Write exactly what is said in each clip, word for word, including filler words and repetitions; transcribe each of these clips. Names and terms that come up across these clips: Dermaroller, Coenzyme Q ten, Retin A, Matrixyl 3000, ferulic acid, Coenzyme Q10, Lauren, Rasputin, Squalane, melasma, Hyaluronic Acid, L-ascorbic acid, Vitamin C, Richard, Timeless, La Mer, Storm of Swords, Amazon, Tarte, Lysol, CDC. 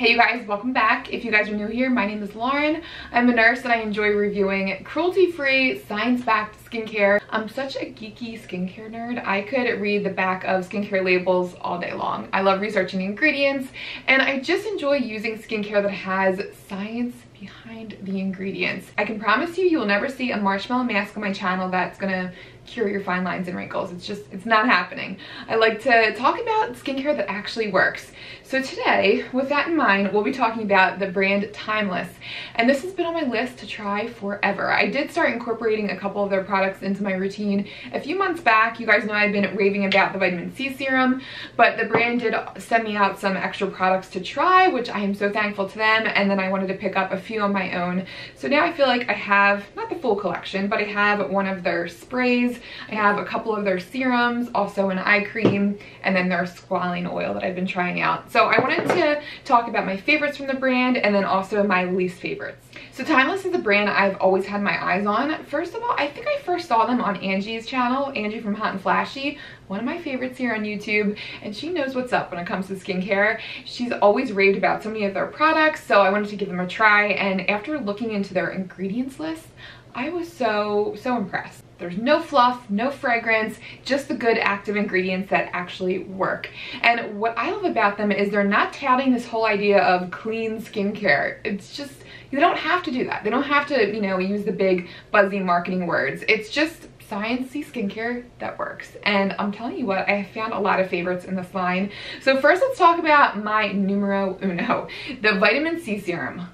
Hey you guys, welcome back. If you guys are new here, my name is Lauren. I'm a nurse and I enjoy reviewing cruelty-free, science-backed skincare. I'm such a geeky skincare nerd. I could read the back of skincare labels all day long. I love researching ingredients and I just enjoy using skincare that has science behind the ingredients. I can promise you, you will never see a marshmallow mask on my channel that's gonna cure your fine lines and wrinkles. It's just, it's not happening. I like to talk about skincare that actually works. So today, with that in mind, we'll be talking about the brand Timeless. And this has been on my list to try forever. I did start incorporating a couple of their products into my routine a few months back. You guys know I've been raving about the vitamin C serum, but the brand did send me out some extra products to try, which I am so thankful to them. And then I wanted to pick up a few on my own. So now I feel like I have not the full collection, but I have one of their sprays, I have a couple of their serums, also an eye cream, and then their Squalane oil that I've been trying out. So I wanted to talk about my favorites from the brand and then also my least favorites. So Timeless is a brand I've always had my eyes on. First of all, I think I first saw them on Angie's channel, Angie from Hot and Flashy, one of my favorites here on YouTube, and she knows what's up when it comes to skincare. She's always raved about so many of their products, so I wanted to give them a try, and after looking into their ingredients list, I was so, so impressed. There's no fluff, no fragrance, just the good active ingredients that actually work. And what I love about them is they're not touting this whole idea of clean skincare. It's just, you don't have to do that. They don't have to, you know, use the big buzzy marketing words. It's just science-y skincare that works. And I'm telling you what, I found a lot of favorites in this line. So first let's talk about my numero uno, the vitamin C serum.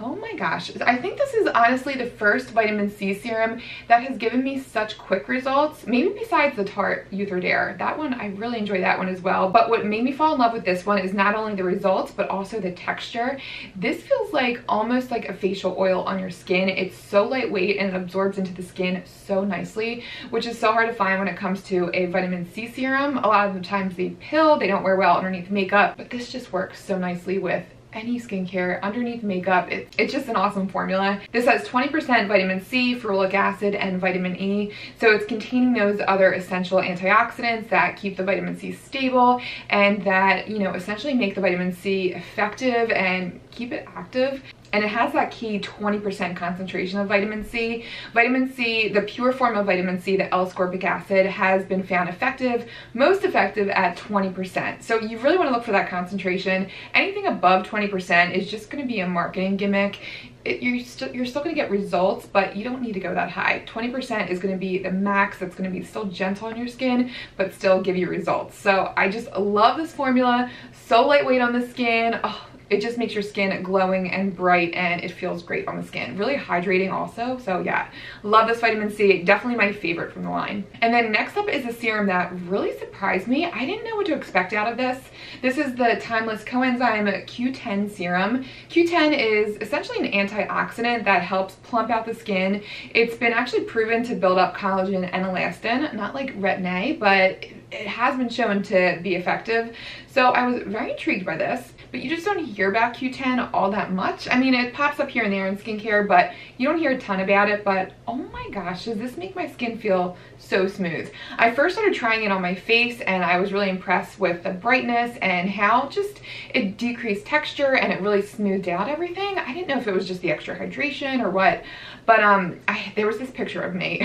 Oh my gosh, I think this is honestly the first vitamin C serum that has given me such quick results, maybe besides the Tarte Youth or Dare. That one, I really enjoy that one as well. But what made me fall in love with this one is not only the results, but also the texture. This feels like almost like a facial oil on your skin. It's so lightweight and it absorbs into the skin so nicely, which is so hard to find when it comes to a vitamin C serum. A lot of the times they pill, they don't wear well underneath makeup, but this just works so nicely with any skincare, underneath makeup. It, it's just an awesome formula. This has twenty percent vitamin C, ferulic acid, and vitamin E. So it's containing those other essential antioxidants that keep the vitamin C stable and that, you know, essentially make the vitamin C effective and keep it active. And it has that key twenty percent concentration of vitamin C. Vitamin C, the pure form of vitamin C, the L-ascorbic acid, has been found effective, most effective at twenty percent. So you really want to look for that concentration. Anything above twenty percent is just going to be a marketing gimmick. It, you're, st you're still going to get results, but you don't need to go that high. twenty percent is going to be the max. That's going to be still gentle on your skin, but still give you results. So I just love this formula. So lightweight on the skin. Oh, it just makes your skin glowing and bright and it feels great on the skin. Really hydrating also. So yeah, love this vitamin C. Definitely my favorite from the line. And then next up is a serum that really surprised me. I didn't know what to expect out of this. This is the Timeless Coenzyme Q ten serum. Q ten is essentially an antioxidant that helps plump out the skin. It's been actually proven to build up collagen and elastin, not like Retin A, but it has been shown to be effective. So I was very intrigued by this, but you just don't hear about Q ten all that much. I mean, it pops up here and there in skincare, but you don't hear a ton about it. But oh my gosh, does this make my skin feel so smooth. I first started trying it on my face and I was really impressed with the brightness and how just it decreased texture and it really smoothed out everything. I didn't know if it was just the extra hydration or what, but um, I, there was this picture of me.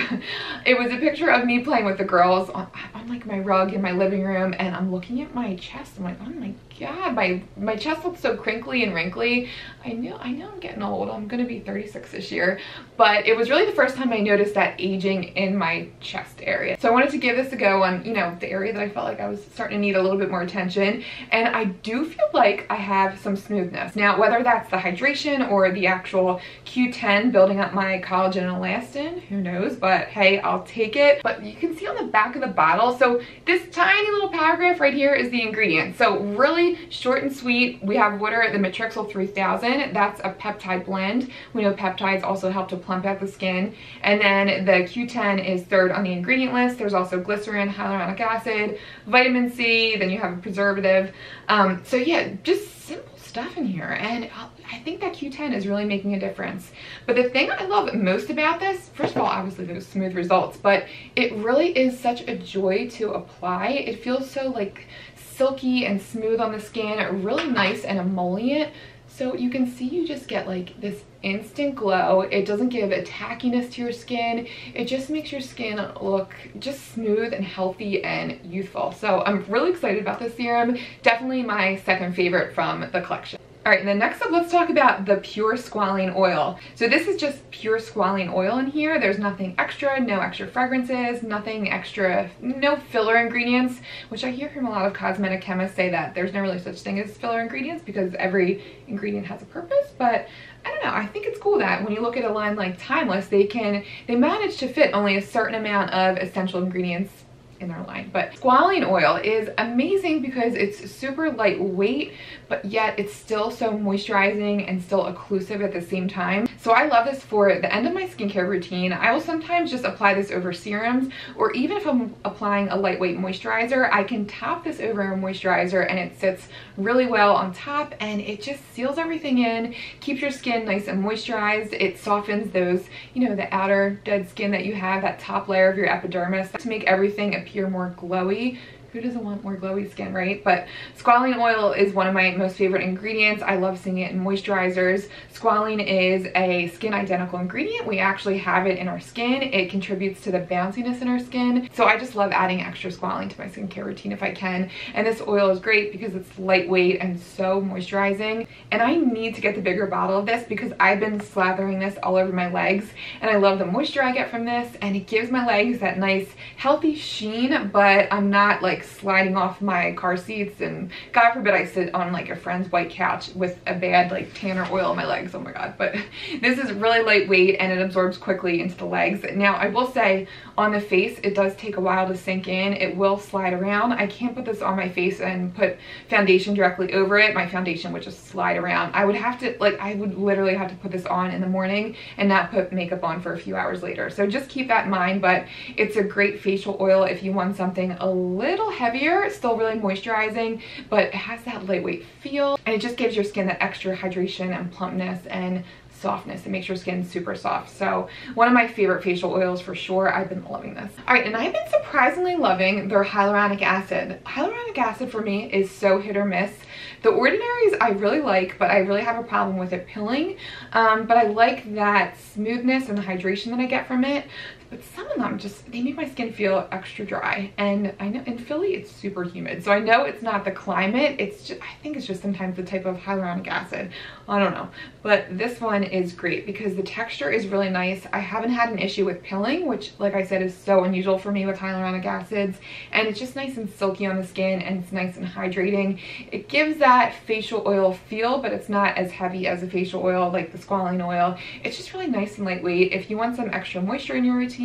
It was a picture of me playing with the girls on, on like my rug in my living room, and I'm looking at my chest. I'm like, oh my god, my my chest looks so crinkly and wrinkly. I knew I know I'm getting old. I'm gonna be thirty-six this year, but it was really the first time I noticed that aging in my chest area. So I wanted to give this a go on, you know, the area that I felt like I was starting to need a little bit more attention. And I do feel like I have some smoothness now, whether that's the hydration or the actual Q ten building up my collagen and elastin, who knows, but hey, I'll take it. But you can see on the back of the bottle, so this tiny little paragraph right here is the ingredient. So really short and sweet. We have water, the Matrixyl three thousand. That's a peptide blend. We know peptides also help to plump out the skin. And then the Q ten is third on the ingredient list. There's also glycerin, hyaluronic acid, vitamin C, then you have a preservative. Um, so yeah, just simple stuff in here, and I think that Q ten is really making a difference. But the thing I love most about this, first of all, obviously those smooth results, but it really is such a joy to apply. It feels so like silky and smooth on the skin, really nice and emollient. So you can see you just get like this instant glow. It doesn't give a tackiness to your skin. It just makes your skin look just smooth and healthy and youthful. So I'm really excited about this serum. Definitely my second favorite from the collection. All right, and then next up, let's talk about the pure squalane oil. So this is just pure squalane oil in here. There's nothing extra, no extra fragrances, nothing extra, no filler ingredients, which I hear from a lot of cosmetic chemists say that there's no really such thing as filler ingredients because every ingredient has a purpose. But I don't know, I think it's cool that when you look at a line like Timeless, they can, they manage to fit only a certain amount of essential ingredients in their line. But squalane oil is amazing because it's super lightweight, but yet it's still so moisturizing and still occlusive at the same time. So I love this for the end of my skincare routine. I will sometimes just apply this over serums, or even if I'm applying a lightweight moisturizer, I can top this over a moisturizer and it sits really well on top, and it just seals everything in, keeps your skin nice and moisturized. It softens those, you know, the outer dead skin that you have, that top layer of your epidermis, to make everything appear appear more glowy. Who doesn't want more glowy skin, right? But squalane oil is one of my most favorite ingredients. I love seeing it in moisturizers. Squalane is a skin identical ingredient. We actually have it in our skin. It contributes to the bounciness in our skin. So I just love adding extra squalane to my skincare routine if I can. And this oil is great because it's lightweight and so moisturizing. And I need to get the bigger bottle of this because I've been slathering this all over my legs, and I love the moisture I get from this, and it gives my legs that nice healthy sheen, but I'm not like sliding off my car seats, and God forbid I sit on like a friend's white couch with a bad like tanner oil on my legs. Oh my God. But this is really lightweight and it absorbs quickly into the legs. Now I will say on the face it does take a while to sink in. It will slide around. I can't put this on my face and put foundation directly over it. My foundation would just slide around. I would have to like I would literally have to put this on in the morning and not put makeup on for a few hours later. So just keep that in mind, but it's a great facial oil if you want something a little heavier, still really moisturizing, but it has that lightweight feel, and it just gives your skin that extra hydration and plumpness and softness. It makes your skin super soft. So one of my favorite facial oils for sure. I've been loving this. All right, and I've been surprisingly loving their hyaluronic acid. Hyaluronic acid for me is so hit or miss. The ordinaries I really like, but I really have a problem with it pilling. Um, but I like that smoothness and the hydration that I get from it. But some of them just, they make my skin feel extra dry. And I know in Philly it's super humid, so I know it's not the climate. It's just, I think it's just sometimes the type of hyaluronic acid. I don't know. But this one is great because the texture is really nice. I haven't had an issue with pilling, which like I said is so unusual for me with hyaluronic acids. And it's just nice and silky on the skin, and it's nice and hydrating. It gives that facial oil feel, but it's not as heavy as a facial oil like the squalane oil. It's just really nice and lightweight. If you want some extra moisture in your routine,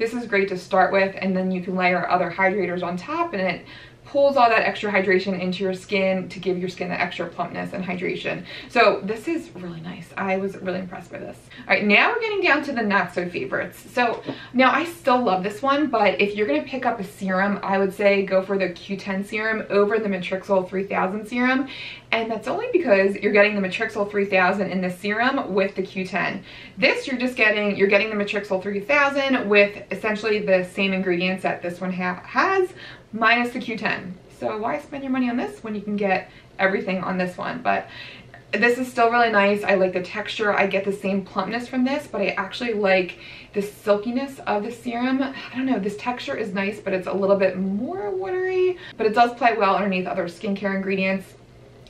this is great to start with, and then you can layer other hydrators on top, and it pulls all that extra hydration into your skin to give your skin the extra plumpness and hydration. So this is really nice. I was really impressed by this. All right, now we're getting down to the not so favorites. So now I still love this one, but if you're gonna pick up a serum, I would say go for the Q ten serum over the Matrixyl three thousand serum. And that's only because you're getting the Matrixyl three thousand in the serum with the Q ten. This you're just getting, you're getting the Matrixyl three thousand with essentially the same ingredients that this one ha has, minus the Q ten. So why spend your money on this when you can get everything on this one? But this is still really nice. I like the texture. I get the same plumpness from this, but I actually like the silkiness of the serum. I don't know, this texture is nice, but it's a little bit more watery, but it does play well underneath other skincare ingredients.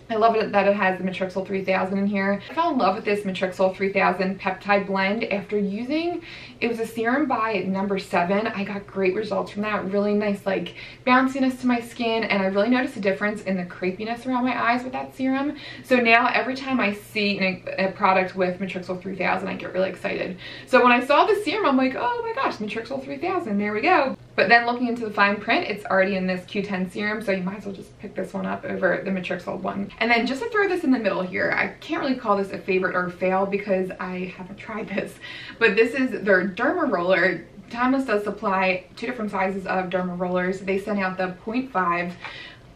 I love it that it has the Matrixyl three thousand in here. I fell in love with this Matrixyl three thousand peptide blend after using, it was a serum by number seven. I got great results from that. Really nice like bounciness to my skin, and I really noticed a difference in the crepiness around my eyes with that serum. So now every time I see a, a product with Matrixyl three thousand, I get really excited. So when I saw the serum, I'm like, oh my gosh, Matrixyl three thousand, there we go. But then looking into the fine print, it's already in this Q ten serum, so you might as well just pick this one up over the Matrixyl one. And then just to throw this in the middle here, I can't really call this a favorite or fail because I haven't tried this, but this is their Derma Roller. Timeless does supply two different sizes of Derma Rollers. They sent out the point five.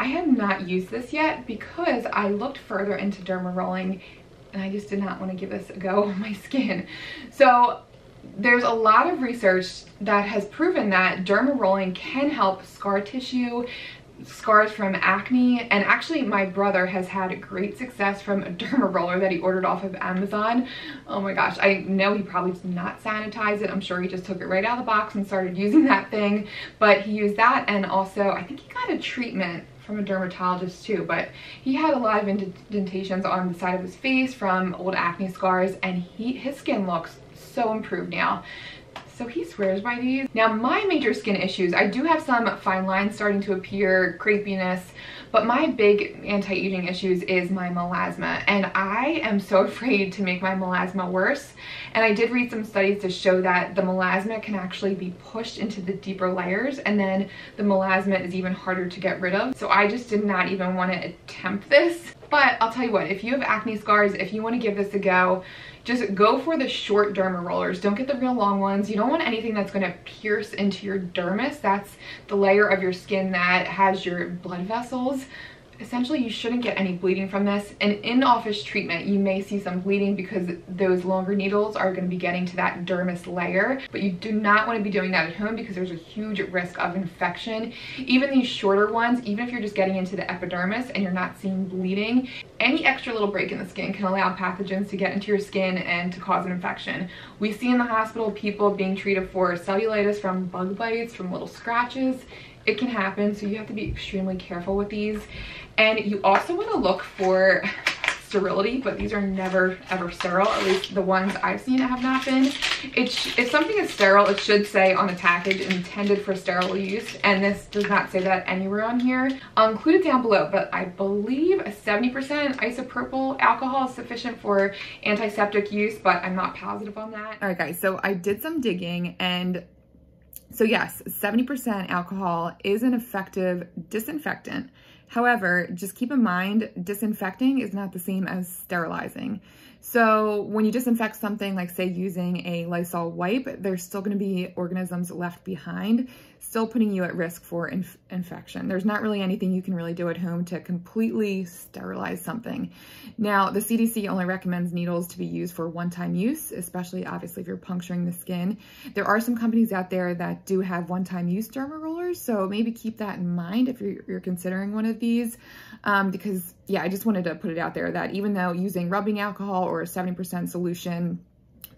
I have not used this yet because I looked further into derma rolling and I just did not want to give this a go on my skin. So there's a lot of research that has proven that derma rolling can help scar tissue, scars from acne, and actually my brother has had great success from a derma roller that he ordered off of Amazon. Oh my gosh, I know he probably did not sanitize it. I'm sure he just took it right out of the box and started using that thing, but he used that, and also I think he got a treatment from a dermatologist too, but he had a lot of indentations on the side of his face from old acne scars, and he his skin looks so improved now. So he swears by these. Now my major skin issues, I do have some fine lines starting to appear, crepiness, but my big anti-aging issues is my melasma, and I am so afraid to make my melasma worse. And I did read some studies to show that the melasma can actually be pushed into the deeper layers, and then the melasma is even harder to get rid of. So I just did not even want to attempt this. But I'll tell you what, if you have acne scars, if you want to give this a go, just go for the short derma rollers. Don't get the real long ones. You don't want anything that's going to pierce into your dermis. That's the layer of your skin that has your blood vessels. Essentially, you shouldn't get any bleeding from this. And in office treatment, you may see some bleeding because those longer needles are going to be getting to that dermis layer, but you do not want to be doing that at home because there's a huge risk of infection. Even these shorter ones, even if you're just getting into the epidermis and you're not seeing bleeding, any extra little break in the skin can allow pathogens to get into your skin and to cause an infection. We see in the hospital people being treated for cellulitis from bug bites, from little scratches. It can happen, so you have to be extremely careful with these. And you also want to look for sterility, but these are never ever sterile, at least the ones I've seen have not been. It if something is sterile, it should say on the package intended for sterile use, and this does not say that anywhere on here. I'll include it down below, but I believe a seventy percent isopropyl alcohol is sufficient for antiseptic use, but I'm not positive on that. All right guys, so I did some digging, and so yes, seventy percent alcohol is an effective disinfectant. However, just keep in mind, disinfecting is not the same as sterilizing. So when you disinfect something, like say using a Lysol wipe, there's still going to be organisms left behind, still putting you at risk for inf infection. There's not really anything you can really do at home to completely sterilize something. Now, the C D C only recommends needles to be used for one-time use, especially obviously if you're puncturing the skin. There are some companies out there that do have one-time use derma rollers, so maybe keep that in mind if you're, you're considering one of these, um, because yeah, I just wanted to put it out there that even though using rubbing alcohol or a seventy percent solution,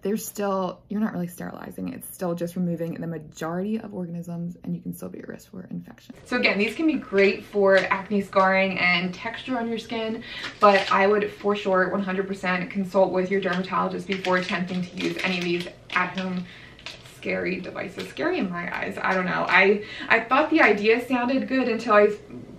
there's still, you're not really sterilizing it. It's still just removing the majority of organisms, and you can still be at risk for infection. So again, these can be great for acne scarring and texture on your skin, but I would for sure one hundred percent consult with your dermatologist before attempting to use any of these at home scary devices. Scary in my eyes, I don't know. I, I thought the idea sounded good until I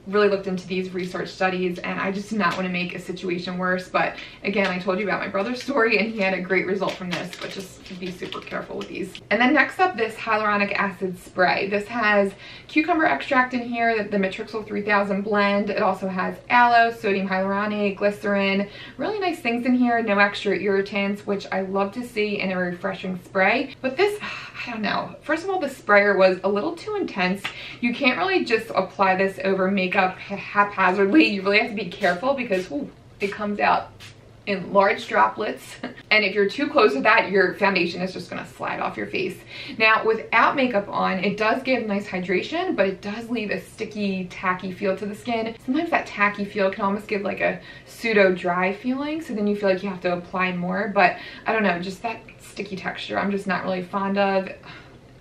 really looked into these research studies, and I just did not want to make a situation worse. But again, I told you about my brother's story, and he had a great result from this, but just be super careful with these. And then next up, this hyaluronic acid spray. This has cucumber extract in here, the Matrixyl three thousand blend. It also has aloe, sodium hyaluronate, glycerin, really nice things in here, no extra irritants, which I love to see in a refreshing spray. But this, I don't know. First of all, the sprayer was a little too intense. You can't really just apply this over makeup up haphazardly. You really have to be careful because ooh, it comes out in large droplets, and if you're too close to that, your foundation is just going to slide off your face. Now, without makeup on, it does give nice hydration, but it does leave a sticky, tacky feel to the skin. Sometimes that tacky feel can almost give like a pseudo dry feeling, so then you feel like you have to apply more, but I don't know, just that sticky texture I'm just not really fond of.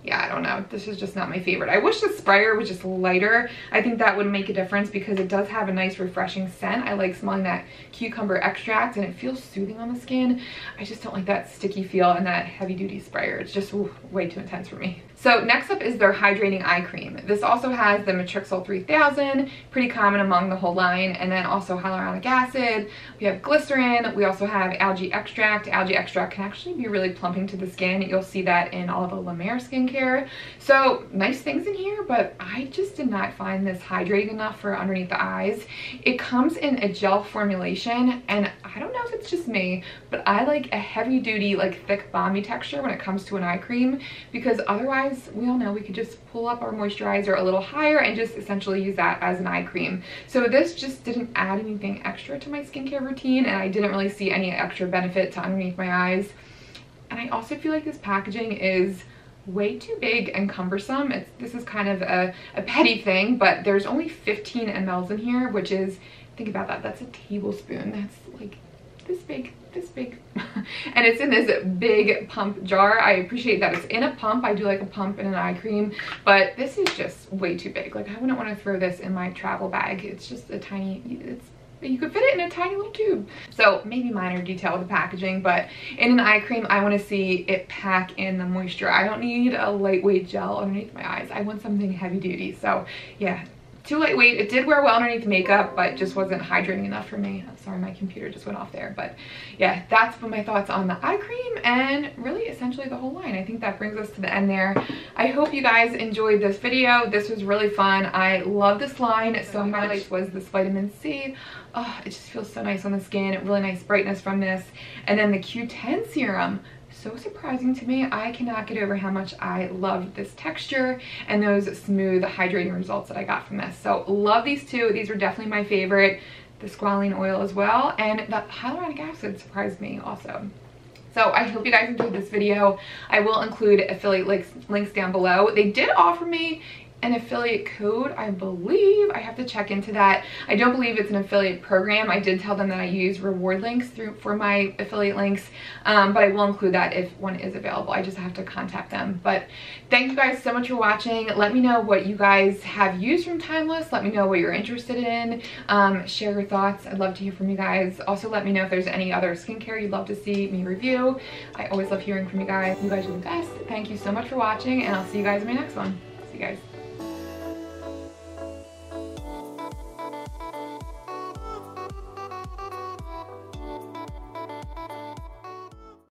Yeah, I don't know. This is just not my favorite. I wish the sprayer was just lighter. I think that would make a difference because it does have a nice refreshing scent. I like smelling that cucumber extract, and it feels soothing on the skin. I just don't like that sticky feel and that heavy duty sprayer. It's just ooh, way too intense for me. So next up is their hydrating eye cream. This also has the Matrixyl three thousand, pretty common among the whole line, and then also hyaluronic acid. We have glycerin. We also have algae extract. Algae extract can actually be really plumping to the skin. You'll see that in all the La Mer skincare. So nice things in here, but I just did not find this hydrating enough for underneath the eyes. It comes in a gel formulation, and I don't know if it's it's just me, but I like a heavy duty, like thick balmy texture when it comes to an eye cream, because otherwise we all know we could just pull up our moisturizer a little higher and just essentially use that as an eye cream. So this just didn't add anything extra to my skincare routine, and I didn't really see any extra benefit to underneath my eyes. And I also feel like this packaging is way too big and cumbersome. It's, this is kind of a, a petty thing, but there's only fifteen milliliters in here, which is, think about that, that's a tablespoon. That's like this big, this big. And it's in this big pump jar. I appreciate that it's in a pump. I do like a pump in an eye cream, but this is just way too big. Like I wouldn't want to throw this in my travel bag. It's just a tiny, it's, you could fit it in a tiny little tube. So maybe minor detail with the packaging, but in an eye cream, I want to see it pack in the moisture. I don't need a lightweight gel underneath my eyes. I want something heavy duty. So yeah, too lightweight. It did wear well underneath makeup, but just wasn't hydrating enough for me. I'm sorry, my computer just went off there. But yeah, that's been my thoughts on the eye cream and really essentially the whole line. I think that brings us to the end there. I hope you guys enjoyed this video. This was really fun. I love this line. So my highlight was this vitamin C. Oh, it just feels so nice on the skin. Really nice brightness from this. And then the Q ten serum. So surprising to me. I cannot get over how much I love this texture and those smooth hydrating results that I got from this. So love these two. These were definitely my favorite. The squalane oil as well, and the hyaluronic acid surprised me also. So I hope you guys enjoyed this video. I will include affiliate links, links down below. They did offer me an affiliate code, I believe. I have to check into that. I don't believe it's an affiliate program. I did tell them that I use reward links through for my affiliate links, um, but I will include that if one is available. I just have to contact them. But thank you guys so much for watching. Let me know what you guys have used from Timeless. Let me know what you're interested in. Um, share your thoughts. I'd love to hear from you guys. Also, let me know if there's any other skincare you'd love to see me review. I always love hearing from you guys. You guys are the best. Thank you so much for watching, and I'll see you guys in my next one. See you guys.